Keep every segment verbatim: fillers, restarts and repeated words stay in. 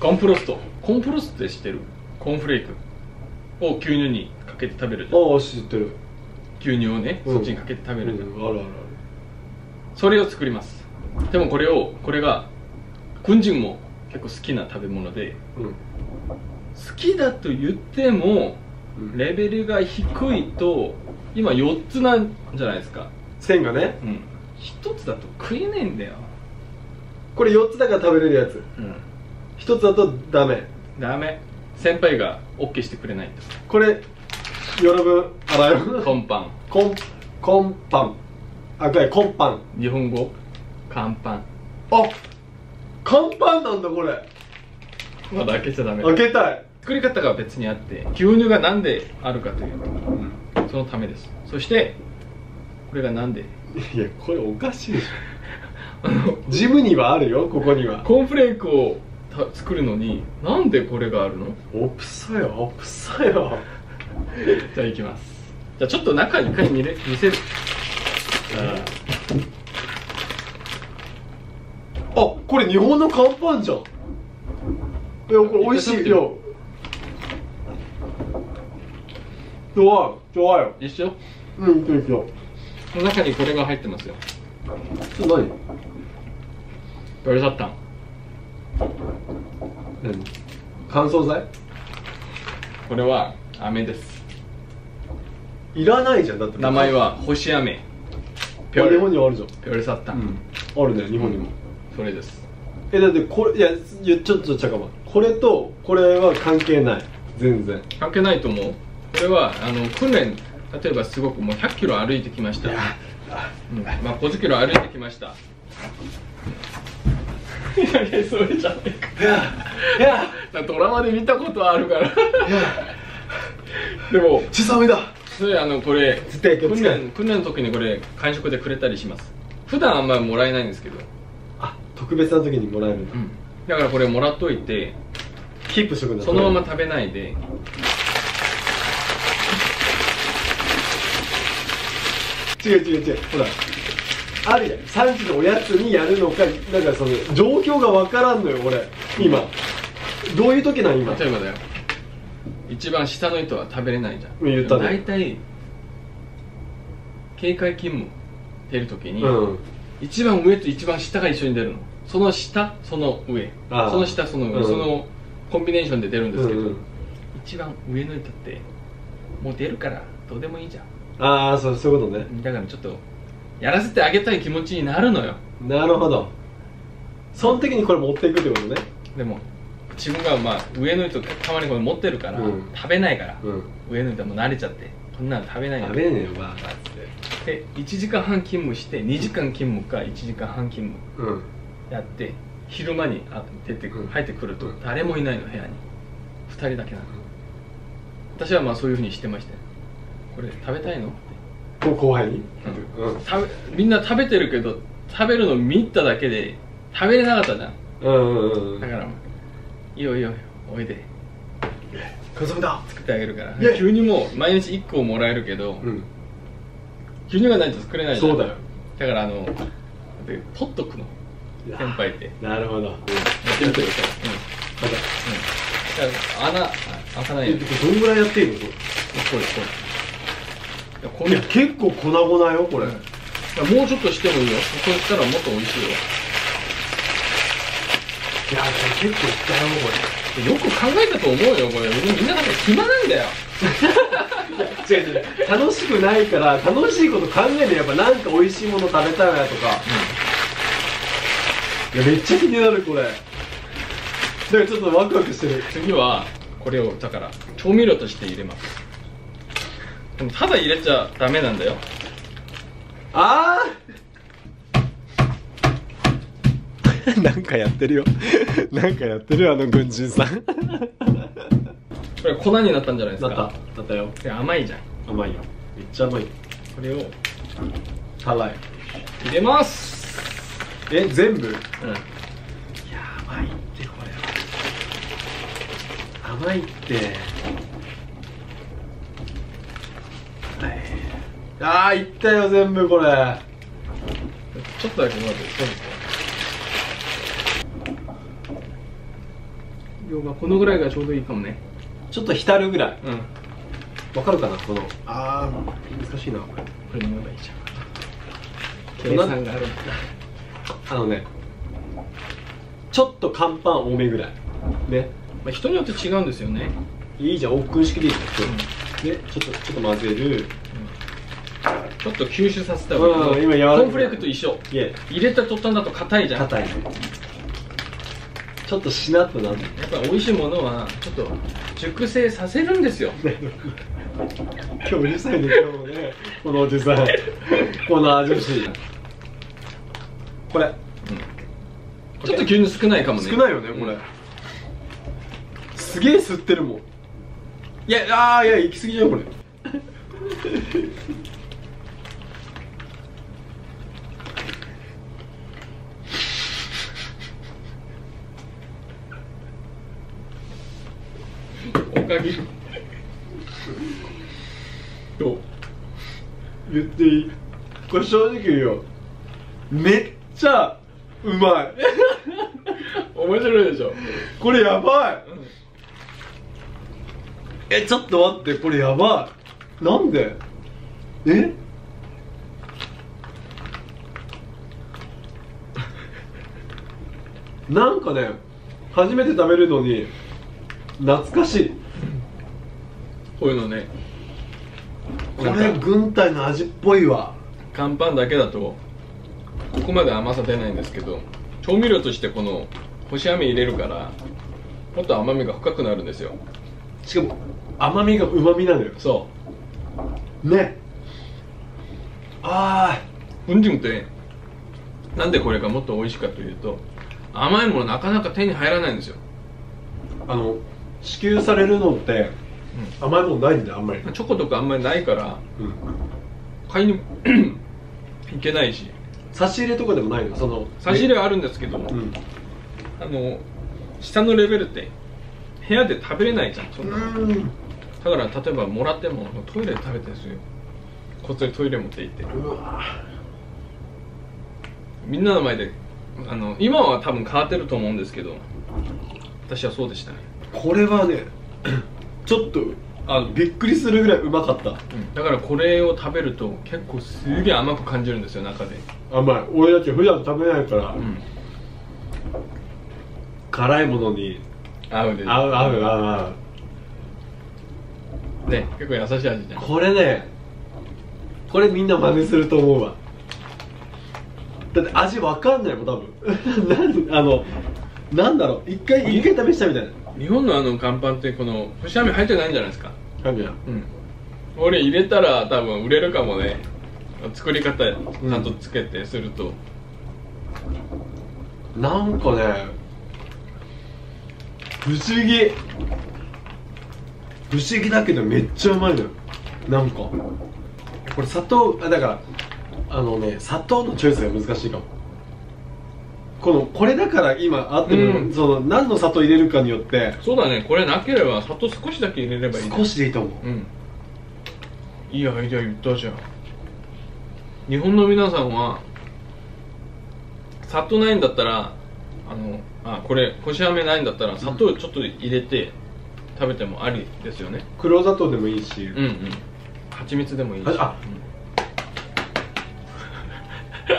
コンフロストコンフロストって知ってる？コーンフレークを牛乳にかけて食べるじゃん。ああ知ってる。牛乳をね、うん、そっちにかけて食べるじゃん、うん、あるあるある。それを作ります。でもこれをこれが軍人も結構好きな食べ物で、うん、好きだと言ってもレベルが低いと今よっつなんじゃないですか、線がね、うん、ひとつだと食えねえんだよ。これよっつだから食べれるやつ、うん、ひとつだとダメダメ。先輩が OK してくれないと。これよろぶ洗うコンパンコンコンパンあ、これコンパン、日本語カンパン。あっカンパンなんだこれ。まだ開けちゃダメだ。開けたい。作り方が別にあって、牛乳が何であるかというと、うん、そのためです。そしてこれが何で、いやこれおかしいでしょあのジムにはあるよ、ここにはコーンフレークを作るのになんでこれがあるの。おっさよおっさよじゃあいきます。じゃあちょっと中一回見れ見せる。あっこれ日本の乾パンじゃん。いやこれ美味しいよ。弱い弱いよ。一緒、うん一緒一緒。この中にこれが入ってますよ。何バルサッタン、うん、乾燥剤。これは飴です。いらないじゃんだって。名前は星飴。日本にはあるじゃんピョルサッタン、うん、あるね日本にも。それです。えだってこれ、いや言っちゃっちゃかも。これとこれは関係ない。全然関係ないと思う。これはあの訓練、例えばすごくもうひゃっキロ歩いてきました、うん、まあごじゅっキロ歩いてきました。いやいやそれじゃねえか。いやだドラマで見たことあるからでも小さめだ。それあのこれ訓練訓練の時にこれ完食でくれたりします。普段あんまりもらえないんですけど、あ特別な時にもらえるんだ、うん、だからこれもらっといてキープしとくんだ。そのまま食べないで。違う違う違う、ほらあるやん、さんじのおやつにやるのか、なんかその状況が分からんのよ俺今、うん、どういう時なん今。例えばだよ、一番下の糸は食べれないじゃん、言ったね。大体警戒勤務出る時に、うん、一番上と一番下が一緒に出るの。その下その上その下その上、うん、そのコンビネーションで出るんですけど、うん、一番上の糸ってもう出るからどうでもいいじゃん。ああ そ, そういうことね。だからちょっとやらせてあげたい気持ちになるのよ。なるほど。その時にこれ持っていくってことね。でも自分がまあ上の人ってたまにこれ持ってるから、うん、食べないから、うん、上の人はもう慣れちゃってこんなの食べないよ。食べねえよバカってでいちじかんはん勤務してにじかん勤務かいちじかんはん勤務、うん、やって昼間に出てくる、うん、入ってくると誰もいないの部屋にふたりだけなの、うん、私はまあそういうふうにしてました。これ食べたいの後輩に、うんうん、みんな食べてるけど食べるの見ただけで食べれなかったじゃん、うんうんうん、だから「いいよいいよおいで感想だ」作ってあげるから。牛乳も毎日いっこもらえるけど、うん、牛乳がないと作れないじゃん。そうだよ。だからあの取っとくの先輩って。なるほど、やってみてください。また、うん、穴開かないよ。どんぐらいやっていいのこれ。これこれいや結構粉々よこれ、うん、もうちょっとしてもいいよ。ここ行ったらもっと美味しいよ。いやこれ結構いったよこれ。よく考えたと思うよこれ。みんななんか暇なんだよいや違う違う楽しくないから、楽しいこと考えてやっぱなんか美味しいもの食べたいなとか、うん、いやめっちゃ気になるこれ。だからちょっとワクワクしてる。次はこれをだから調味料として入れます。でもただ入れちゃダメなんだよ。ああなんかやってるよなんかやってるよあの軍人さんこれ粉になったんじゃないですか。なったなったよ。甘いじゃん。甘いよ、めっちゃ甘い。これを辛い入れます。え全部、うん、やばいってこれ甘いって。あーいったよ全部これ。ちょっとだけ待って。量がこのぐらいがちょうどいいかもね。ちょっと浸るぐらい。うん、わかるかなこの。ああ、難しいなこれ。これ飲めばいいじゃん。計算があるんだ。あのね、ちょっと乾パン多めぐらいね。まあ人によって違うんですよね。いいじゃん、オープン式でいいじゃん。ね、ちょっとちょっと混ぜる。ちょっと吸収させた方がいい。今柔らかい。コーンフレークと一緒。入れた途端だと硬いじゃん。硬いね。ちょっとしなっとなる。やっぱ美味しいものはちょっと熟成させるんですよ。今日うるさいね、今日ね。このおじさん、この味しい。これ、ちょっと牛乳少ないかもね。少ないよねこれ。すげえ吸ってるもん。いや、あーいや行き過ぎじゃんこれ。どう言っていい？これ正直言うよ、めっちゃうまい。面白いでしょこれ。やばい。え、ちょっと待って、これやばい。なんで？え？なんかね、初めて食べるのに懐かしい。こういうのね、これ軍隊の味っぽいわ。乾パンだけだとここまで甘さ出ないんですけど、調味料としてこの干し飴入れるからもっと甘みが深くなるんですよ。しかも甘みがうまみなのよ。そうね。ああ、うんじむってなんでこれがもっと美味しいかというと、甘いものなかなか手に入らないんですよ。あの支給されるのって甘いものないんだよ、あんまり。チョコとかあんまりないから、うん、買いに行けないし、差し入れとかでもないの。その差し入れはあるんですけども、うん、あの下のレベルって部屋で食べれないじゃん、そんな。うん、だから例えばもらってもトイレで食べてるんですよ。こっそりトイレ持って行って、うわみんなの前で。あの今は多分変わってると思うんですけど、私はそうでしたね。これはねちょっとあのびっくりするぐらいうまかった、うん、だからこれを食べると結構すげえ甘く感じるんですよ、中で。甘い。俺だって普段食べないから、うん、辛いものに合うで。合う合う合うね。結構優しい味じゃんこれね。これみんな真似すると思うわ。だって味わかんないもん多分。なんあのなんだろう、一回一回試したみたいな。日本のあの乾パンってこの干し飴入ってないんじゃないですか。入るやん。うん。俺入れたら多分売れるかもね。作り方ちゃんとつけてすると。うん、なんかね、不思議。不思議だけどめっちゃうまいのよ。なんか。これ砂糖、あだからあのね、砂糖のチョイスが難しいかも。このこれだから今あっても、うん、その何の砂糖入れるかによって。そうだね。これなければ砂糖少しだけ入れればいい。少しでいいと思う、うん、いいアイデア言ったじゃん。日本の皆さんは砂糖ないんだったらあのあこれこしあめないんだったら砂糖ちょっと入れて食べてもありですよね。黒砂糖でもいいし、うんうん、蜂蜜でもいいし。あ、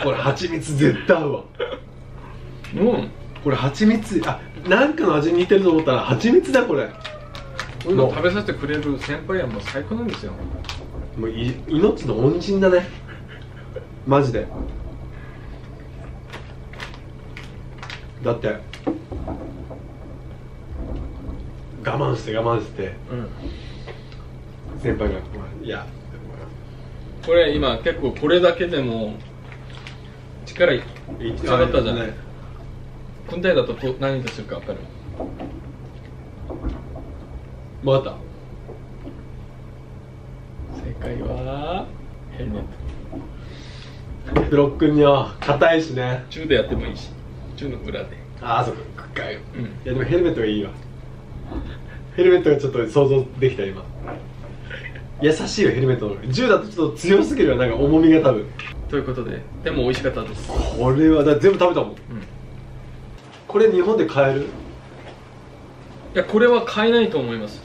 うん、これ蜂蜜絶対合うわ。うん、これ蜂蜜、あ、なんかの味に似てると思ったら蜂蜜だ。これこういうの食べさせてくれる先輩はもう最高なんですよ。もうい命の恩人だねマジで。だって我慢して我慢して、うん、先輩が「いや」これ今結構これだけでも力いっちゃったじゃない。軍隊だと何とするか分かる？分かった。正解はヘルメット。ブロックには硬いしね。中でやってもいいし、中の裏で。ああ、そっか。かよ、うん、いやでもヘルメットがいいわ。ヘルメットがちょっと想像できた今。優しいよヘルメットの。銃だとちょっと強すぎるよ、なんか重みが多分。ということで、でも美味しかったです。これはだ全部食べたもん、うん。これ日本で買える？いやこれは買えないと思います。